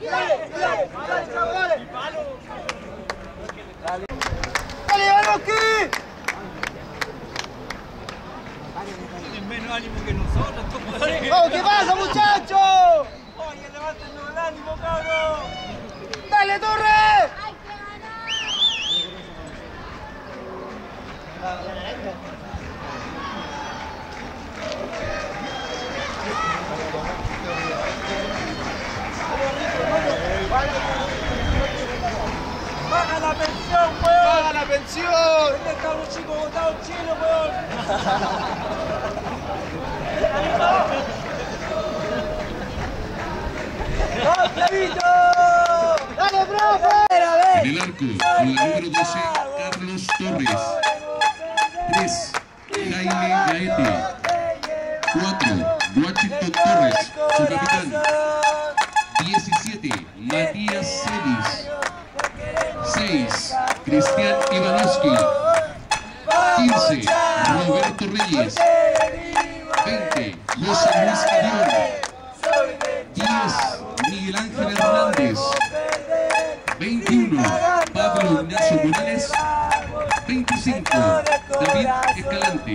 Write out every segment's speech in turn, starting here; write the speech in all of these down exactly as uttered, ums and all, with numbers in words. ¡Dale, Ivanovski! Tienen menos ánimo que nosotros, compadre. ¡Oh, qué pasa, muchachos! ¡Oye, levántenos el ánimo, cabrón! ¡Dale, Torres! ¡Hay que ganar! ¡Paga la pensión, weón! ¡Paga la pensión! Este está un chico botado en Chile, weón. ¡Vamos, Clavito! ¡Dale, profe! En el arco, con la número doce, Carlos Torres. tres. Jaime Gaete. cuatro. Guachito Torres, su capitán. diecisiete. Matías Celis. seis. Cristian Ivanovski. quince. Roberto Reyes. veinte. José Luis Cardona. diez. Miguel Ángel Hernández. veintiuno. Pablo Ignacio Morales. veinticinco. David Escalante.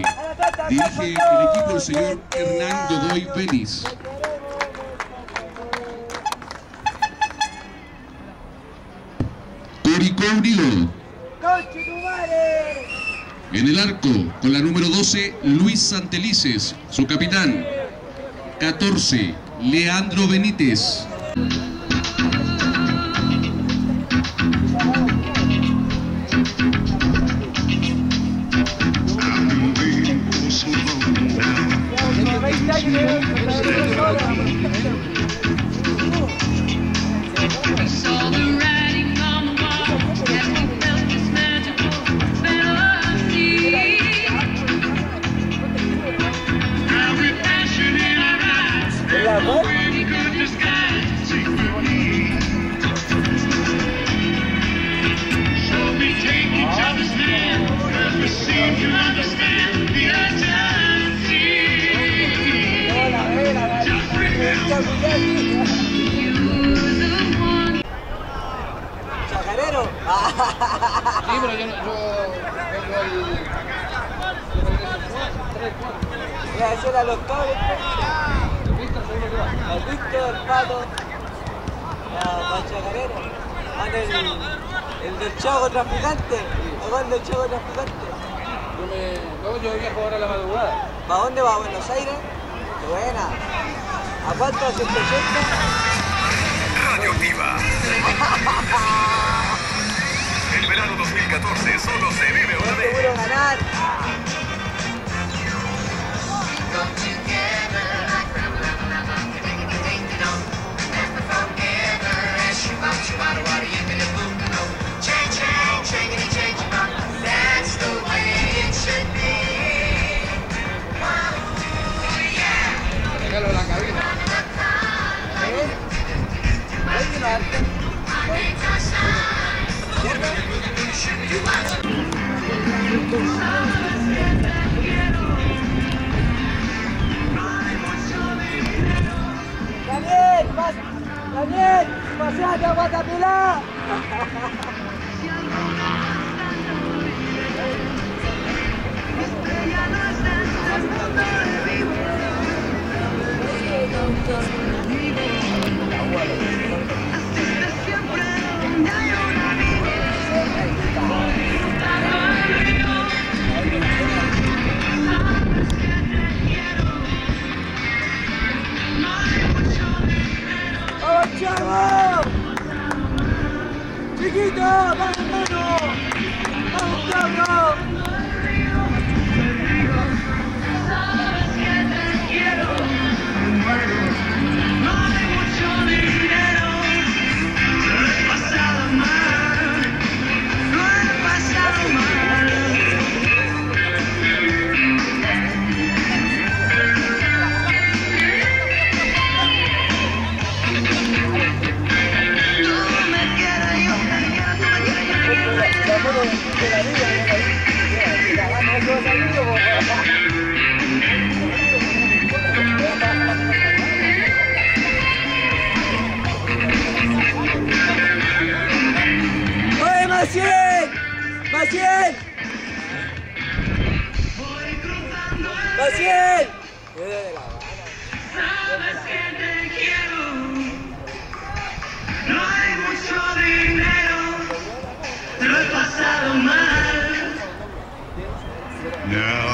Dirige el equipo el señor Hernando Doy Pérez. Curicó Unido. En el arco, con la número doce, Luis Santelices, su capitán. catorce, Leandro Benítez. Maciel. Maciel. Sabes que te quiero. No hay mucho dinero. Te lo he pasado mal. No.